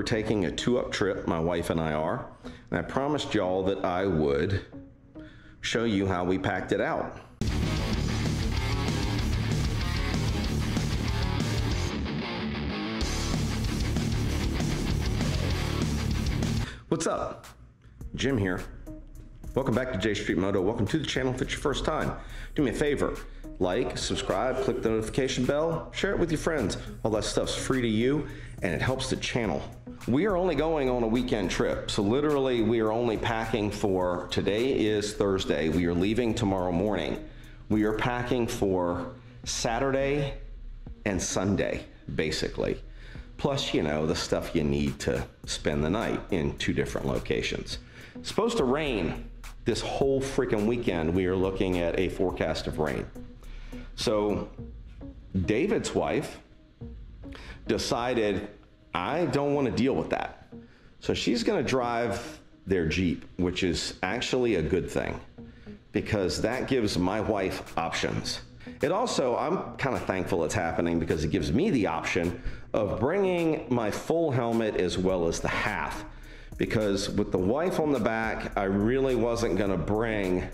We're taking a two-up trip, my wife and I are, and I promised y'all that I would show you how we packed it out. What's up? Jim here. Welcome back to J Street Moto. Welcome to the channel if it's your first time. Do me a favor, like, subscribe, click the notification bell, share it with your friends. All that stuff's free to you and it helps the channel. We are only going on a weekend trip. So literally we are only packing for, today is Thursday. We are leaving tomorrow morning. We are packing for Saturday and Sunday, basically. Plus, you know, the stuff you need to spend the night in two different locations. It's supposed to rain this whole freaking weekend. We are looking at a forecast of rain. So David's wife decided, I don't want to deal with that. So she's going to drive their Jeep, which is actually a good thing because that gives my wife options. It also, I'm kind of thankful it's happening because it gives me the option of bringing my full helmet as well as the half. Because with the wife on the back, I really wasn't gonna bring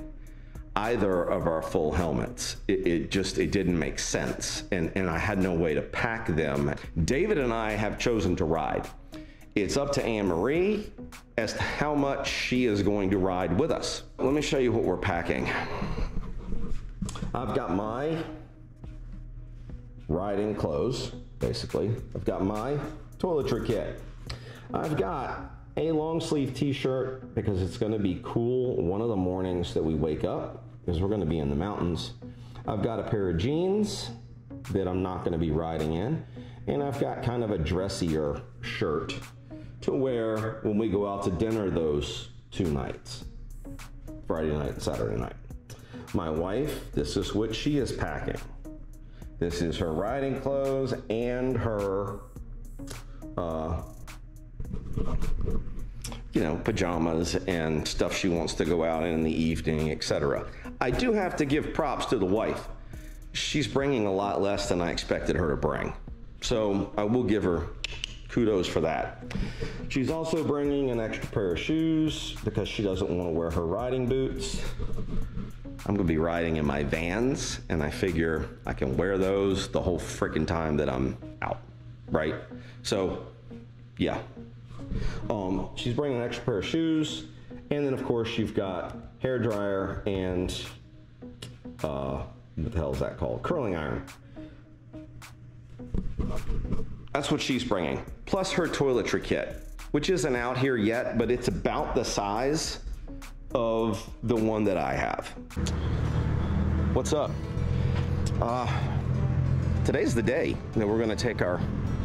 either of our full helmets. It didn't make sense. And I had no way to pack them. David and I have chosen to ride. It's up to Anne-Marie as to how much she is going to ride with us. Let me show you what we're packing. I've got my riding clothes, basically. I've got my toiletry kit. I've got a long sleeve t-shirt because it's gonna be cool one of the mornings that we wake up because we're gonna be in the mountains. I've got a pair of jeans that I'm not gonna be riding in. And I've got kind of a dressier shirt to wear when we go out to dinner those two nights, Friday night and Saturday night. My wife, this is what she is packing. This is her riding clothes and her, you know, pajamas and stuff she wants to go out in the evening, etc. I do have to give props to the wife. She's bringing a lot less than I expected her to bring. So I will give her kudos for that. She's also bringing an extra pair of shoes because she doesn't want to wear her riding boots. I'm gonna be riding in my Vans and I figure I can wear those the whole freaking time that I'm out, right? So yeah, she's bringing an extra pair of shoes. And then of course you've got hair dryer and what the hell is that called? Curling iron. That's what she's bringing. Plus her toiletry kit, which isn't out here yet, but it's about the size of the one that I have. What's up? Today's the day that we're gonna take our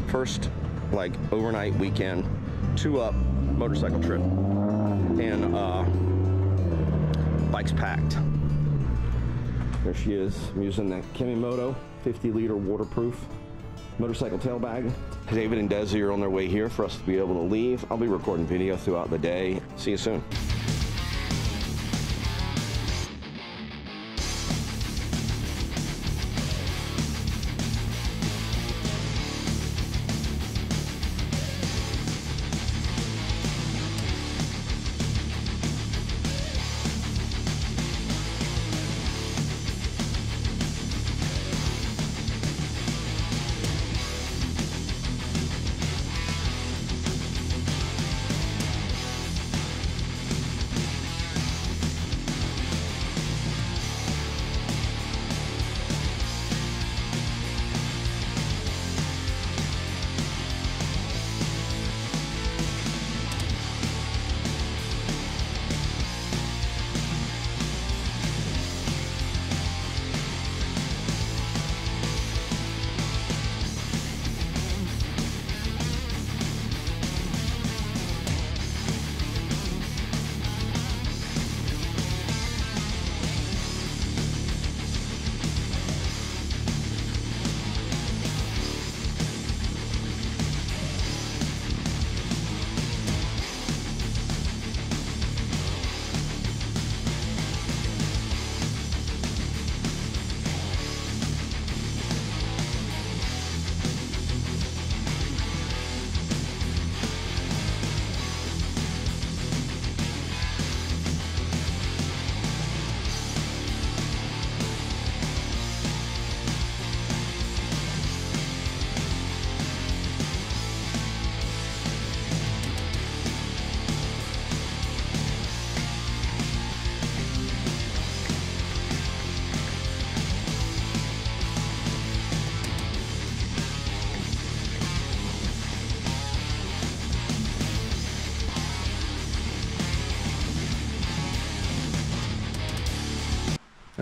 first like overnight weekend two-up motorcycle trip. And bike's packed. There she is. I'm using the KEMIMOTO 50-liter waterproof motorcycle tail bag. David and Desi are on their way here for us to be able to leave. I'll be recording video throughout the day. See you soon.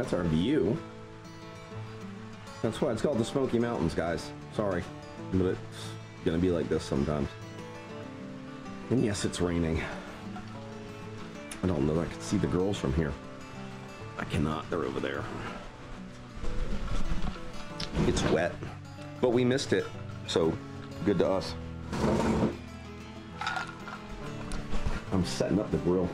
That's our view. That's why it's called the Smoky Mountains, guys. Sorry, but it's gonna be like this sometimes. And yes, it's raining. I don't know if I can see the girls from here. I cannot, they're over there. It's wet, but we missed it, so good to us. I'm setting up the grill.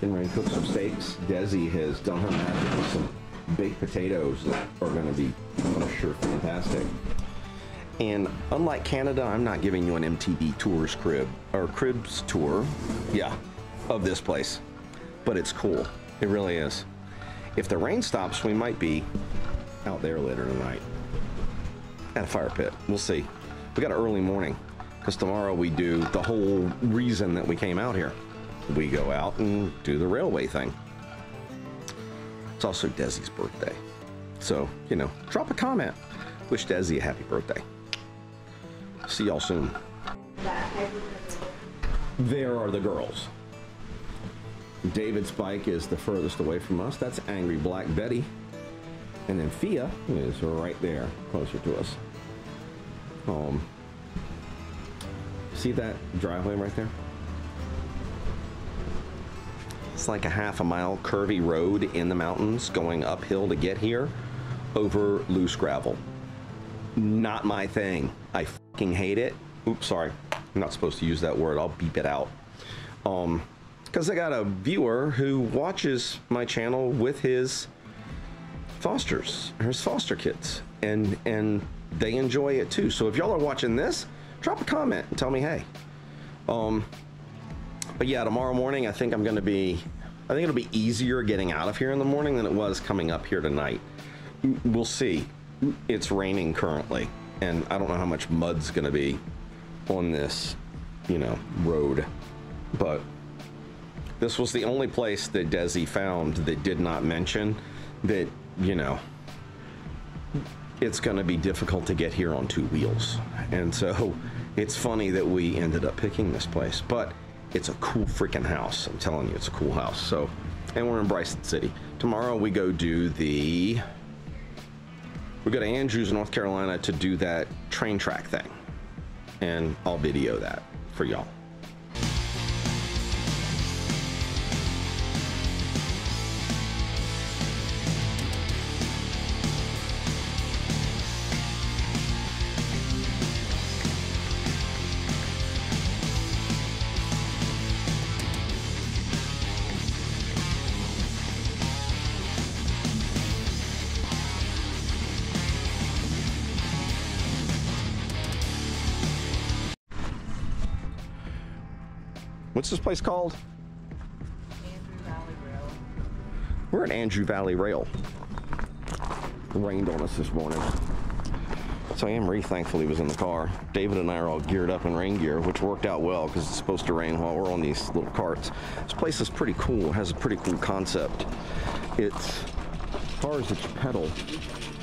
Getting ready to cook some steaks. Desi has done her magic with some baked potatoes that are gonna be, I'm sure, fantastic. And unlike Canada, I'm not giving you an MTV Tours crib, or Cribs tour, yeah, of this place. But it's cool, it really is. If the rain stops, we might be out there later tonight at a fire pit, we'll see. We got an early morning, because tomorrow we do the whole reason that we came out here. We go out and do the railway thing. It's also Desi's birthday. So, you know, drop a comment. Wish Desi a happy birthday. See y'all soon. There are the girls. David's bike is the furthest away from us. That's Angry Black Betty. And then Fia is right there, closer to us. See that driveway right there? It's like a half-a-mile curvy road in the mountains going uphill to get here over loose gravel. Not my thing. I fucking hate it. Oops, sorry. I'm not supposed to use that word. I'll beep it out. Because I got a viewer who watches my channel with his foster kids, and they enjoy it too. So if y'all are watching this, drop a comment and tell me, hey. But yeah, tomorrow morning, I think I'm going to be, I think it'll be easier getting out of here in the morning than it was coming up here tonight. We'll see. It's raining currently, and I don't know how much mud's going to be on this, you know, road. But this was the only place that Desi found that did not mention that, you know, it's going to be difficult to get here on two wheels. And so it's funny that we ended up picking this place, but it's a cool freaking house. I'm telling you, it's a cool house. So, and we're in Bryson City. Tomorrow we go do the, we go to Andrews, North Carolina to do that train track thing. And I'll video that for y'all. What's this place called? Andrews Valley Rail. We're at Andrews Valley Rail. It rained on us this morning. So Anne-Marie thankfully was in the car. David and I are all geared up in rain gear, which worked out well because it's supposed to rain while we're on these little carts. This place is pretty cool. It has a pretty cool concept. It's, as far as its pedal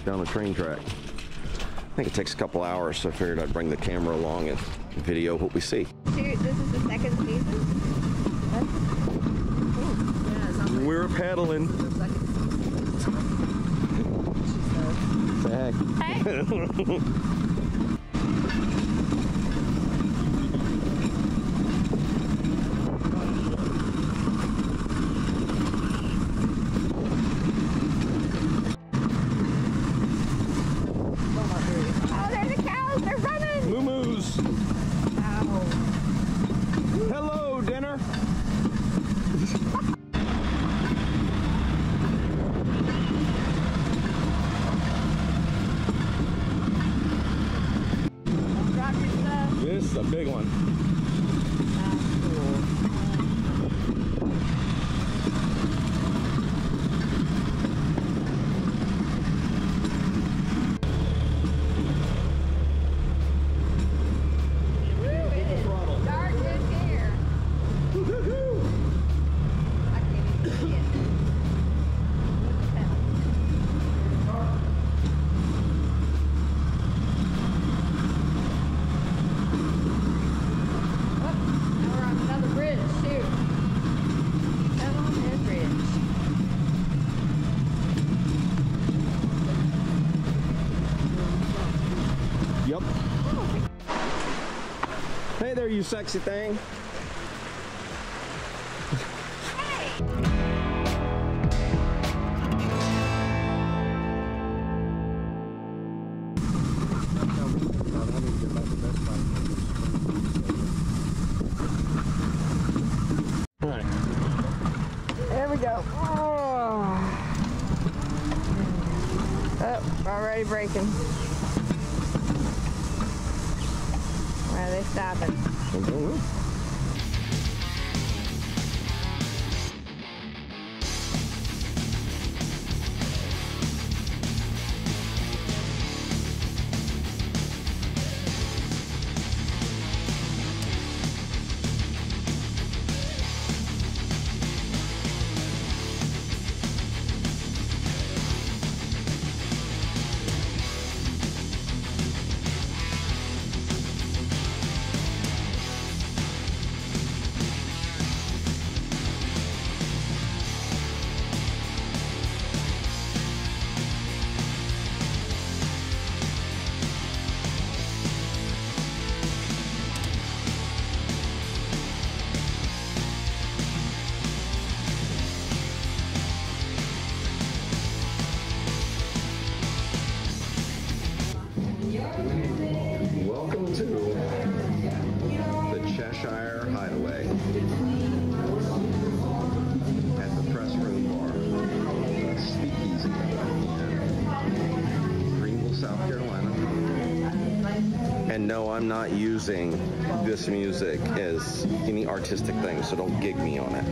down the train track, I think it takes a couple hours, so I figured I'd bring the camera along and video what we see. Dude, this is the second season. Yeah, we're paddling. Hey. Hey. Hey there, you sexy thing. Already braking. Why are they stopping? Welcome to the Cheshire Hideaway at the Press Room Bar, Speakeasy in Greenville, South Carolina. And no, I'm not using this music as any artistic thing, so don't gig me on it.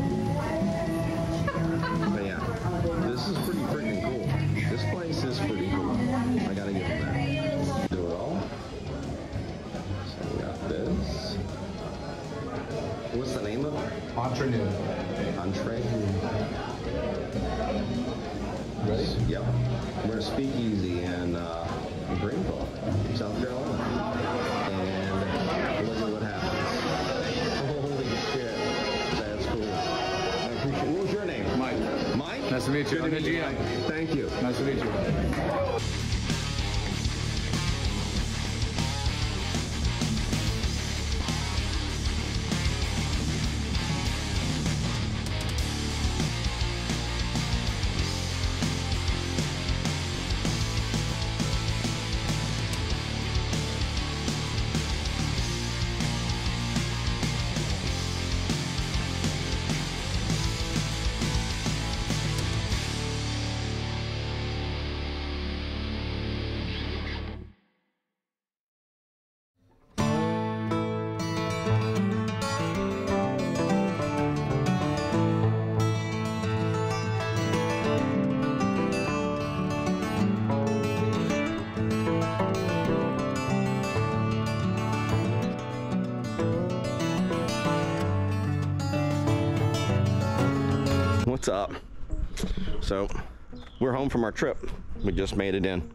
But yeah, this is pretty freaking cool. This place is pretty cool. I gotta give it back. Do it all. So we got this. What's the name of it? Antrenew. Antrenew. Ready? Yep. We're at Speakeasy in Greenville, South Carolina. And look at what happens. Holy shit. That's cool. What was your name? Mike. Mike? Nice to meet you. Good to meet you. Mike. Thank you. Nice to meet you. What's up? So we're home from our trip. We just made it in.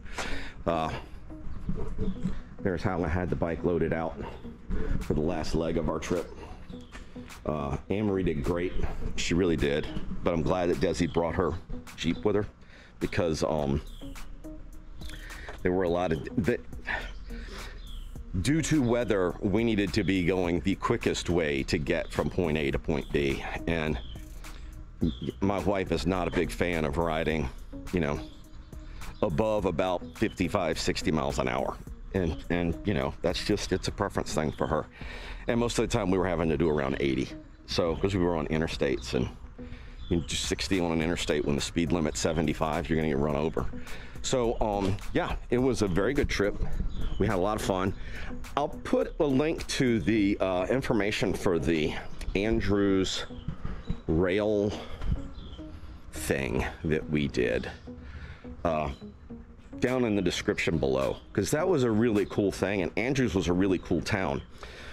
There's how I had the bike loaded out for the last leg of our trip. Anne-Marie did great. She really did. But I'm glad that Desi brought her Jeep with her, because there were a lot of due to weather, we needed to be going the quickest way to get from point A to point B. And my wife is not a big fan of riding, you know, above about 55-60 miles an hour, and you know, that's just, it's a preference thing for her. And most of the time we were having to do around 80, so because we were on interstates, and you do 60 on an interstate when the speed limit's 75, you're gonna get run over. So yeah, it was a very good trip. We had a lot of fun. I'll put a link to the information for the Andrews Rail thing that we did down in the description below, because that was a really cool thing, and Andrews was a really cool town.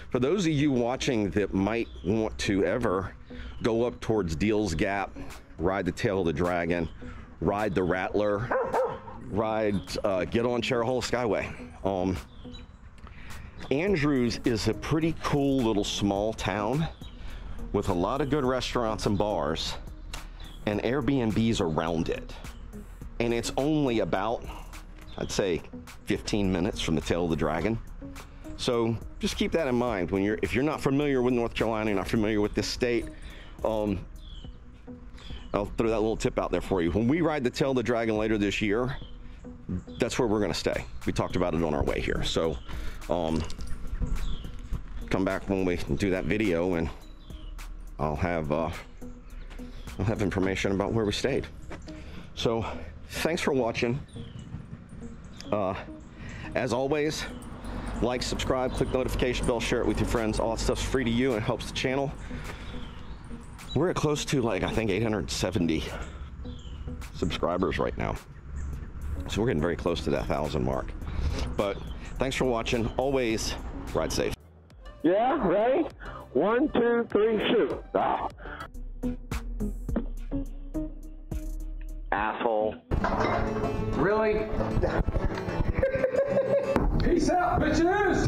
For those of you watching that might want to ever go up towards Deals Gap, ride the Tail of the Dragon, ride the Rattler, get on Cherohala Skyway. Andrews is a pretty cool little small town with a lot of good restaurants and bars and Airbnbs around it. And it's only about, I'd say, 15 minutes from the Tail of the Dragon. So just keep that in mind when you're, if you're not familiar with North Carolina, you're not familiar with this state. I'll throw that little tip out there for you. When we ride the Tail of the Dragon later this year, that's where we're going to stay. We talked about it on our way here. So come back when we do that video and I'll have information about where we stayed. So thanks for watching. As always, like, subscribe, click the notification bell, share it with your friends. All that stuff's free to you and it helps the channel. We're at close to, like, I think 870 subscribers right now. So we're getting very close to that 1,000 mark. But thanks for watching. Always ride safe. Yeah, ready? 1, 2, 3, shoot. Ah. Asshole. Really? Peace out, bitches!